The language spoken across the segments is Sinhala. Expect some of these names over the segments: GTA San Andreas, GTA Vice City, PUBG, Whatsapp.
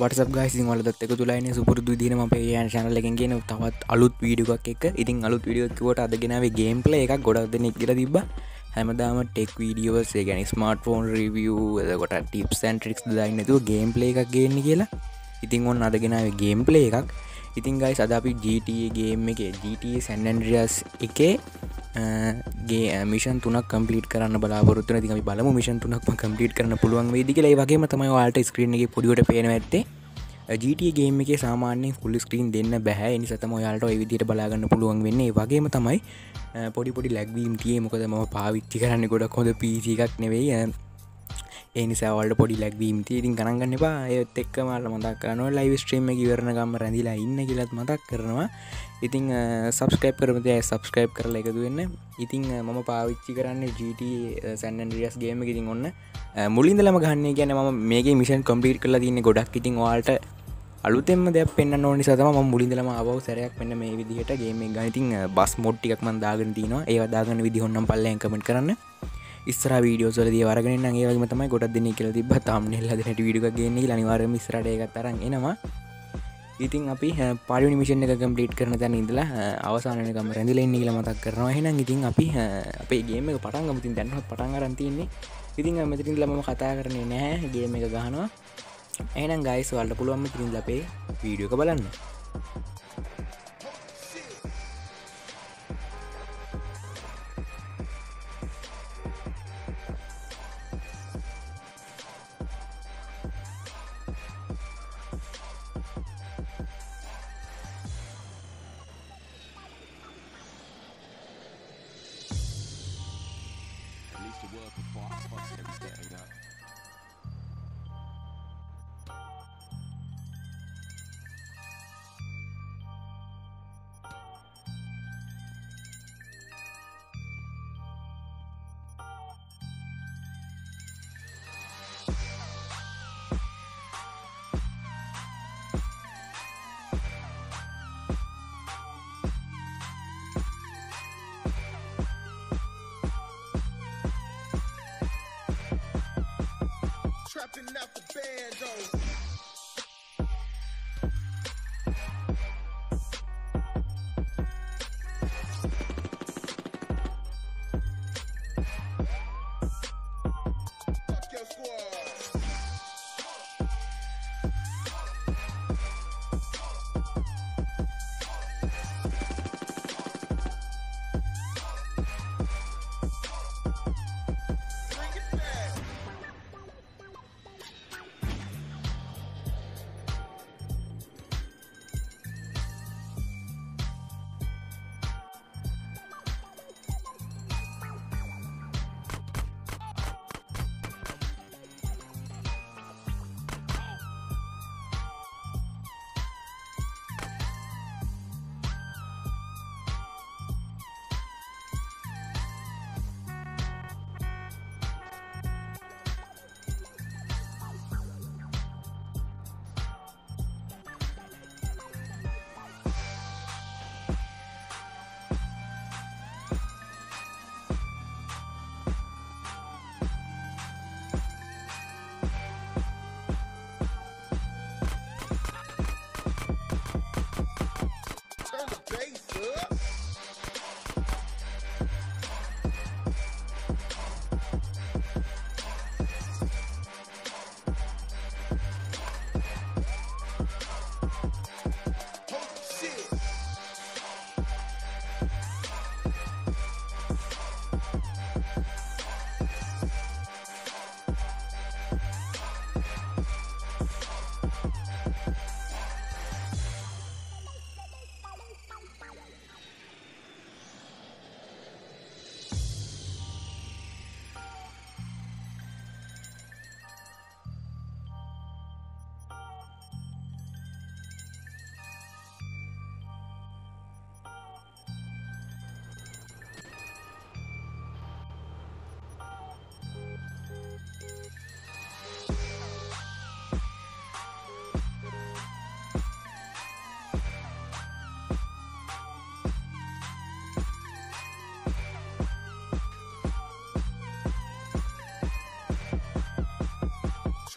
व्हाट्सअप गाइस ඉතින් ඔයාලා දත් එක තුලයි නේ සුපුරුදු විදිහටම අපේ channel එකෙන් ගේන තවත් අලුත් වීඩියෝ එකක් එක්ක. ඉතින් අලුත් වීඩියෝ එකක් කිව්වට අද ගෙනාවේ ගේම් ප්ලේ එකක් ගොඩක් දෙනෙක් කියලා තිබ්බා. හැමදාම ටෙක් වීඩියෝස් ඒ කියන්නේ ස්මාර්ට්ෆෝන් රිවිව් එතකොට ටිප්ස් ඇන්ඩ් ට්‍රික්ස් දාන්නේ නැතුව ගේම් ප්ලේ එකක් ගේන්නේ කියලා. ඉතින් ඔන්න අද ගෙනාවේ ගේම් ප්ලේ එකක්. ඉතින් guys අද අපි GTA ගේම් එකේ GTA San Andreas එකේ मिशन 3 कंप्लीट करना बलापुरुत अभी बल मिशन 3 कंप्लीट करना पुलवांगे मतलब आल्ट स्क्रीन के पुड़गोट पेन बैठते GTA गेम के सामान्य फुल स्क्रीन देना बह इन सतम आल्ट विधि बलागन पुलवांगे इवागे मतलब पोड़ी पोड़ी लग्वी मुकदमा पाविरा को पीसी का एन साल पोड़ी लग्वीमती गण तेक् मतलब लाइव स्ट्रीम मेरा इनकी मत करना ඉතින් subscribe කරමු තියා subscribe කරලා එකතු වෙන්න. ඉතින් මම පාවිච්චි කරන්නේ GTA San Andreas game එක. ඉතින් ඔන්න මුලින්දලම ගහන්නේ කියන්නේ මම මේකේ mission complete කරලා තින්නේ ගොඩක්. ඉතින් ඔයාලට අලුතෙන්ම දෙයක් පෙන්වන්න ඕන නිසා තමයි මම මුලින්දලම ආවව සැරයක් මෙන්න මේ විදිහට game එක ගන්න. ඉතින් bus mode ටිකක් මම දාගෙන තිනවා. ඒවා දාගන්න විදිහ ඕනනම් පල්ලෙන් comment කරන්න. ඉස්සරහා videos වලදී ඒව අරගෙන ඉන්නම්. ඒ වගේම තමයි ගොඩක් දෙනෙක් කියලා තිබ්බා thumbnail හදන හැටි video එකක් ගේන්න කියලා. අනිවාර්යයෙන්ම ඉස්සරහට ඒකත් අරන් එනවා. ඉතින් අපි පළවෙනි මිෂන් එක කම්ප්ලීට් කරන තැන ඉඳලා අවසාන වෙනකම් රැඳිලා ඉන්න කියලා මතක් කරනවා. එහෙනම් ඉතින් අපි අපේ ගේම් එක පටන් ගමු. ඉතින් දැන්වත් පටන් ගන්න තියෙන්නේ. ඉතින් මෙතන ඉඳලා මම කතා කරන්නේ නැහැ. ගේම් එක ගහනවා. එහෙනම් guys ඔයාලට පුළුවන් මෙතන ඉඳලා අපේ වීඩියෝ එක බලන්න.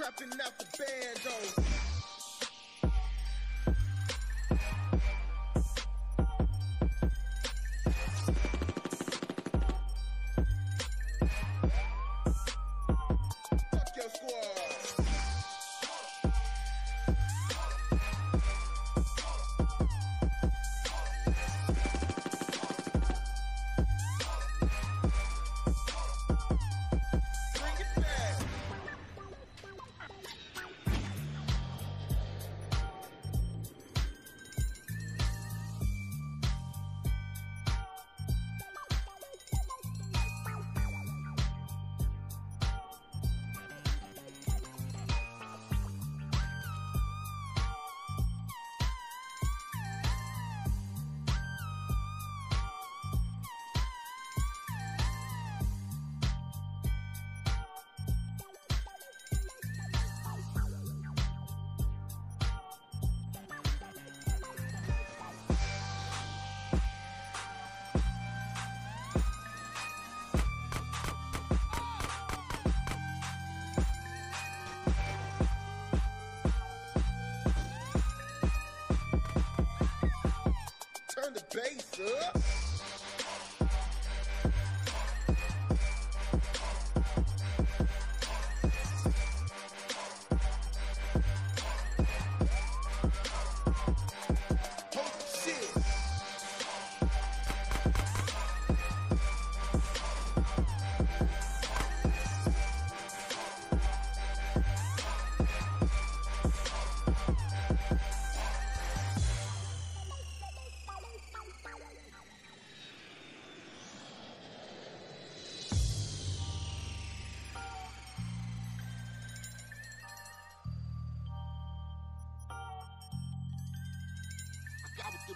Trapping out the band, oh. Trapping out the band, oh.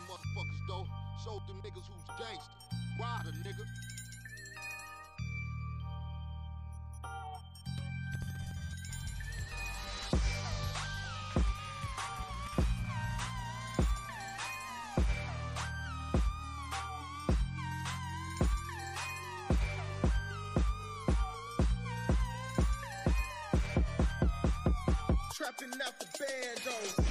Motherfuckers though, showed them niggas who's gangster. Rider, nigga. Trapping out the band though.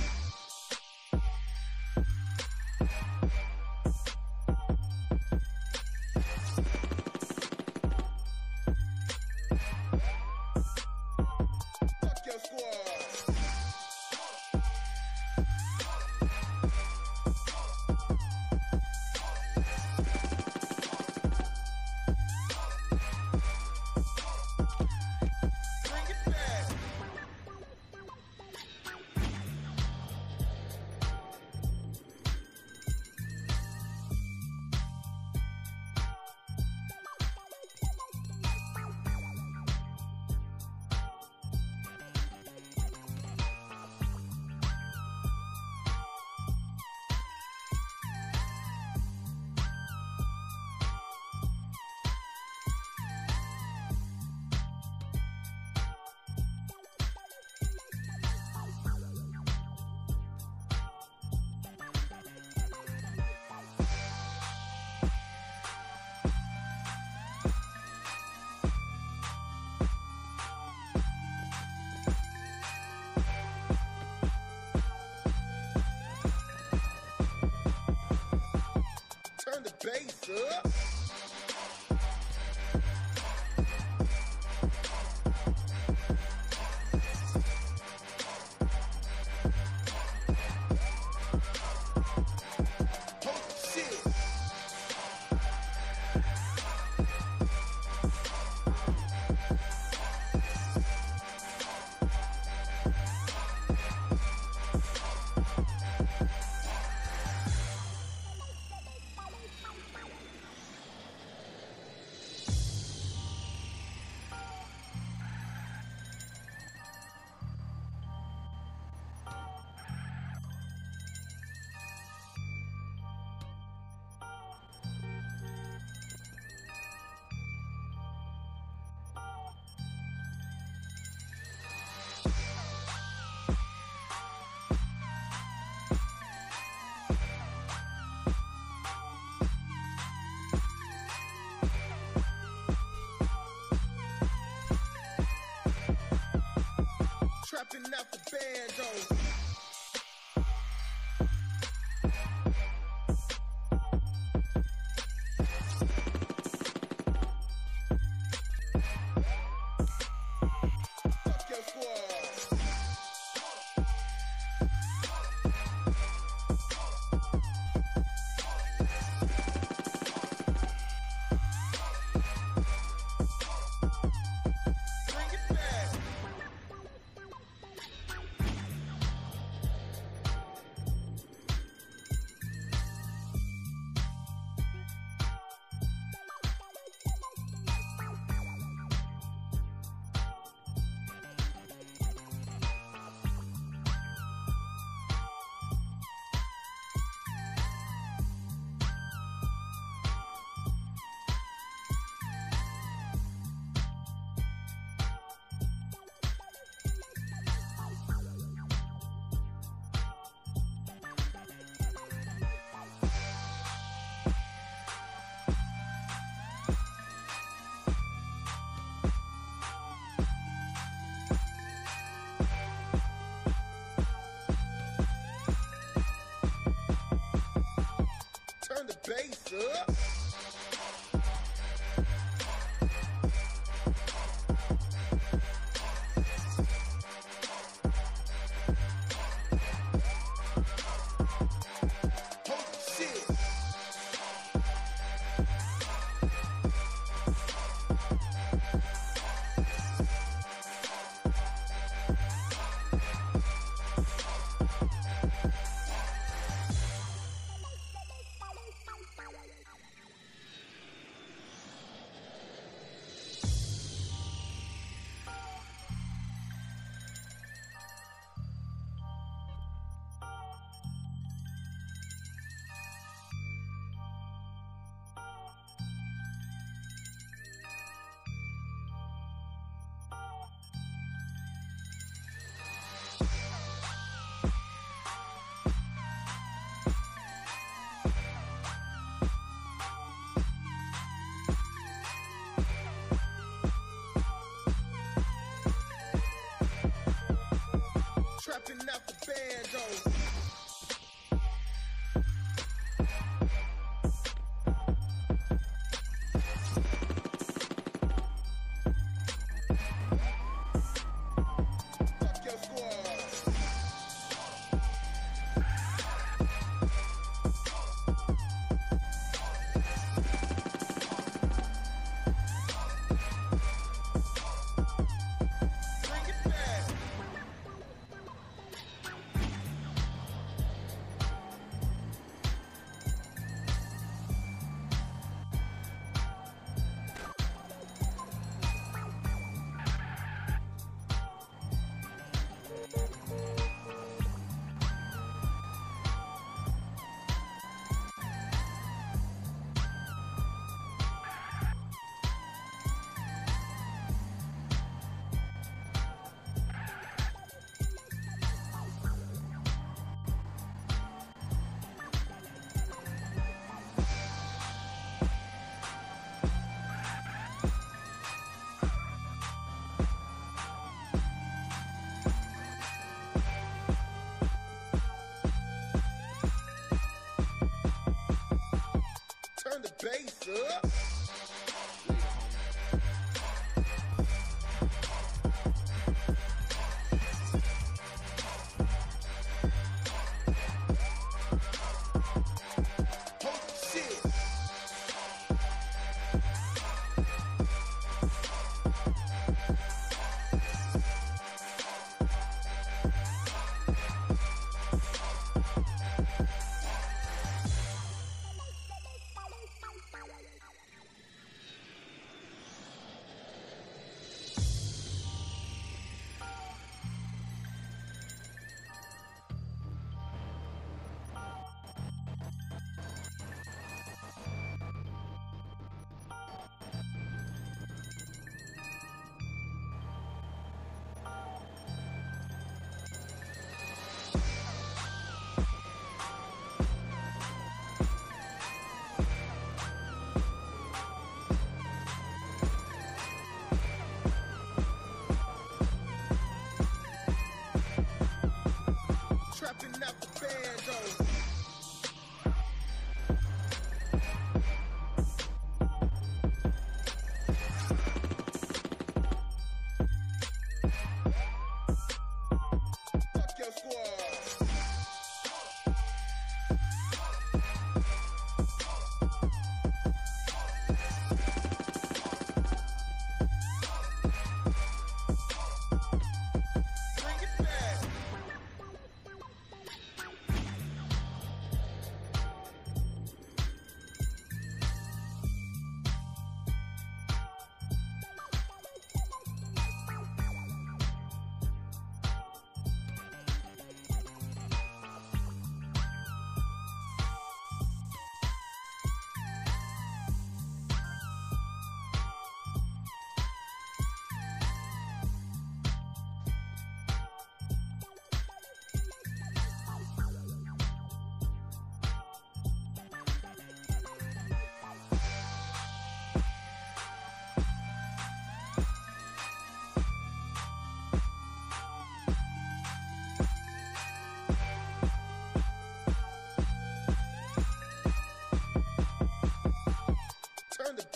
Bass up.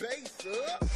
bass up. Bass up.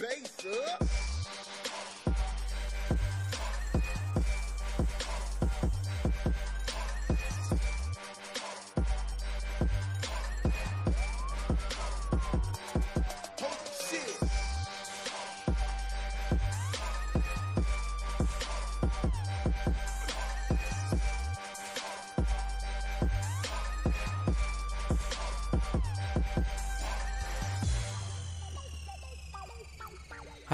bass up.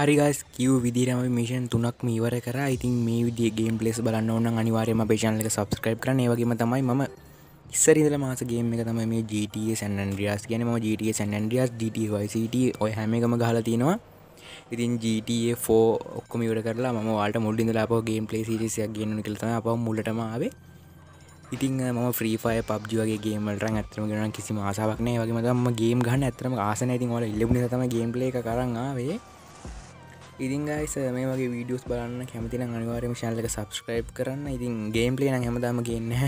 Hi guys, you vidira me mission 3ක් මේ ඉවර කරා. I think මේ විදිහේ game plays බලන්න ඕන නම් අනිවාර්යයෙන්ම අපේ channel එක subscribe කරන්න. ඒ වගේම තමයි මම ඉස්සර ඉඳලා මාස game එක තමයි මේ GTA San Andreas කියන්නේ. මම GTA San Andreas, GTA Vice City ඔය හැම එකම ගහලා තිනවා. ඉතින් GTA 4 ඔක්කොම ඉවර කරලා මම ඔයාලට මුලින් ඉඳලා ආපහු game play series එකක් ගේන්න ඕන කියලා තමයි ආපහු මුලටම ආවේ. ඉතින් මම Free Fire, PUBG වගේ game වලට නම් ඇත්තටම කියනවා නම් කිසිම ආසාවක් නැහැ. ඒ වගේම තමයි මම game ගහන්න ඇත්තටම ආස නැහැ. ඉතින් ඔයාලා 11 නිසා තමයි game play එක කරන් ආවේ. ඉතින් guys මේ වගේ videos බලන්න කැමති නම් අනිවාර්යයෙන්ම channel එක subscribe කරන්න. ඉතින් game play නම් හැමදාම ගේන්නේ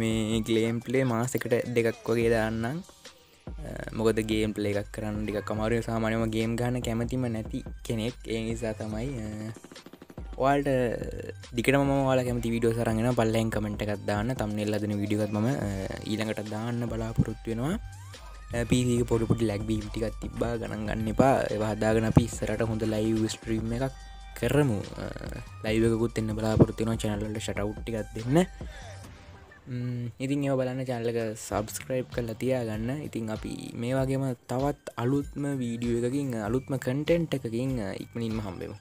මේ game play මාසෙකට දෙකක් වගේ දාන්නම්. මොකද game play එකක් කරන්න ටිකක් අමාරුයි. සාමාන්‍යයෙන්ම game ගන්න කැමතිම නැති කෙනෙක්. ඒ නිසා තමයි ඔයාලට ඩිකටම මම ඔයාලා කැමති videos අරන් එනවා. පල්ලෙන් comment එකක් දාන්න. thumbnail හදන video එකත් මම ඊළඟට දාන්න බලාපොරොත්තු වෙනවා. PC එක පොඩි පොඩි lag beam ටිකක් තිබ්බා ගණන් ගන්න එපා. ඒවා හදාගෙන අපි ඉස්සරහට හොඳ live stream එකක් කරමු. live එකකුත් එන්න බලාපොරොත්තු වෙනවා. channel වලට shout out ටිකක් දෙන්න. ඉතින් ඒවා බලන්න channel එක subscribe කරලා තියාගන්න. ඉතින් අපි මේ වගේම තවත් අලුත්ම video එකකින් අලුත්ම content එකකින් ඉක්මනින්ම හම්බෙමු.